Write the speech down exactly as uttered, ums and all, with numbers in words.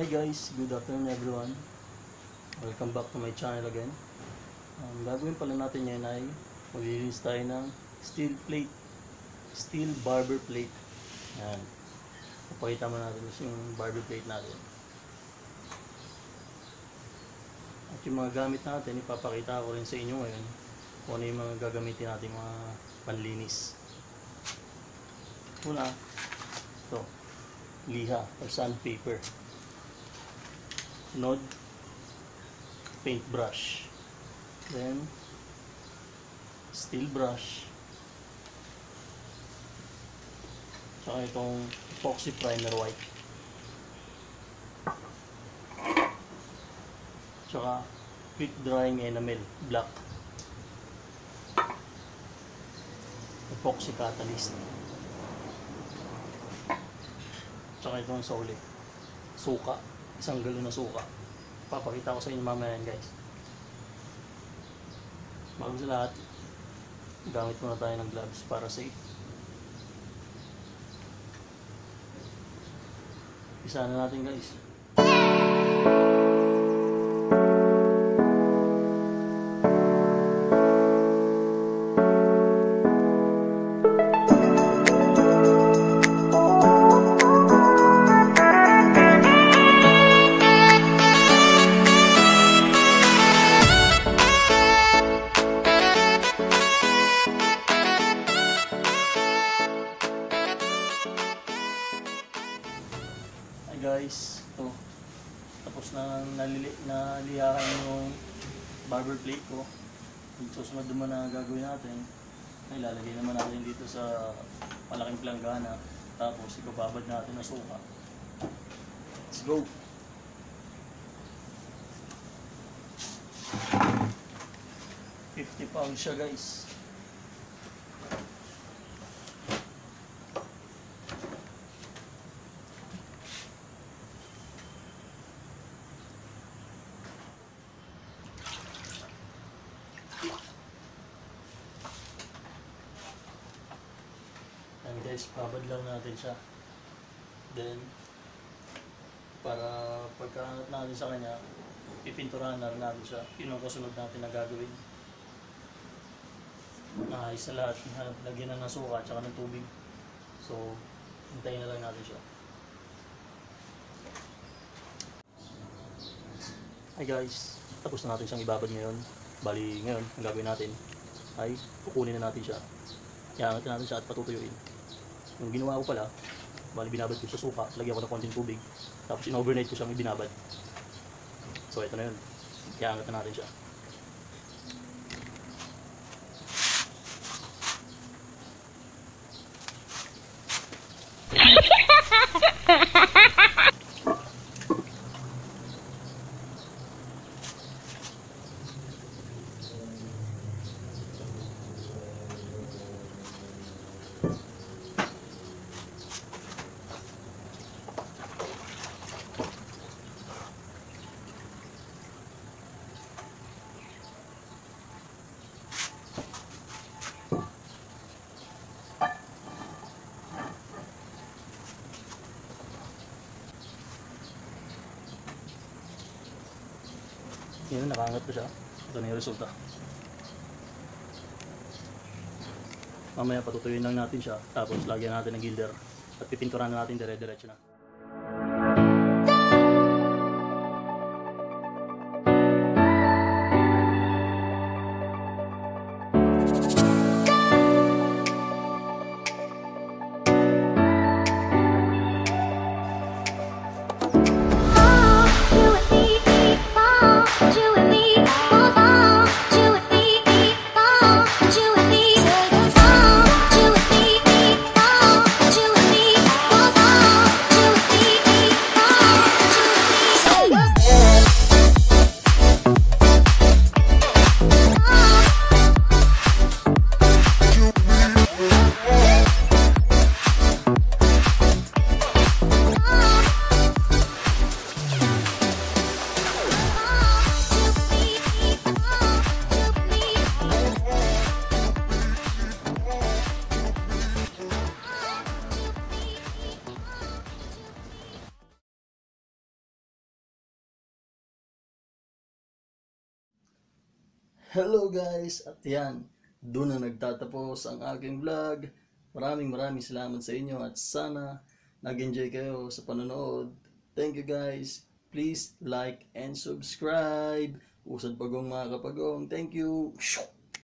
Hi guys, good afternoon everyone. Welcome back to my channel again. Ang um, gagawin pala natin ngayon ay maglilinis tayo ng steel plate, steel barber plate. Ayan, papakita mo natin yung barber plate natin at yung mga gamit natin. Ipapakita ko rin sa inyo ngayon kung ano yung mga gagamitin natin mga panlinis. Una, ito, liha or sandpaper. Nod, paintbrush, then steel brush, tsaka itong epoxy primer white, tsaka quick drying enamel black, epoxy catalyst, tsaka itong sole, suka, isang galon na suka. Papakita ko sa inyo mamaya yan guys. Bago sa lahat, gamit muna tayo ng gloves para safe. Isa na natin guys. Guys, ito, tapos na nalihakan yung barber plate ko. Yung susunod naman na gagawin natin, ilalagay naman natin dito sa malaking planggana, tapos ibababad natin na suka. Let's go! fifty pounds siya guys. Guys, babad lang natin siya, then para pagkaangat natin sa kanya, pipinturahan na rin natin siya. Yun ang kasunod natin na gagawin. Naayos na lahat, lagyan na ng suka at saka ng tubig, so hintayin na lang natin siya. Hi guys, tapos na natin siyang ibabad ngayon. Bali ngayon, ang gagawin natin ay kukunin na natin siya, iangat natin siya at patutuyuin. Yung ginawa ko pala, bali binabad ko sa suka, lagyan ko ng konting tubig, tapos in-overnight ko siyang ibinabad. So ito na yun, iangat na natin siya. Yun, nakaangat ko siya. Ito na yung resulta. Mamaya patutuyuin lang natin siya, tapos lagyan natin ng gilder at pipinturahan natin dire-diretso na. Hello guys! At yan, doon na nagtatapos ang aking vlog. Maraming maraming salamat sa inyo at sana nag-enjoy kayo sa panonood. Thank you guys. Please like and subscribe. Usad pagong mga kapagong. Thank you.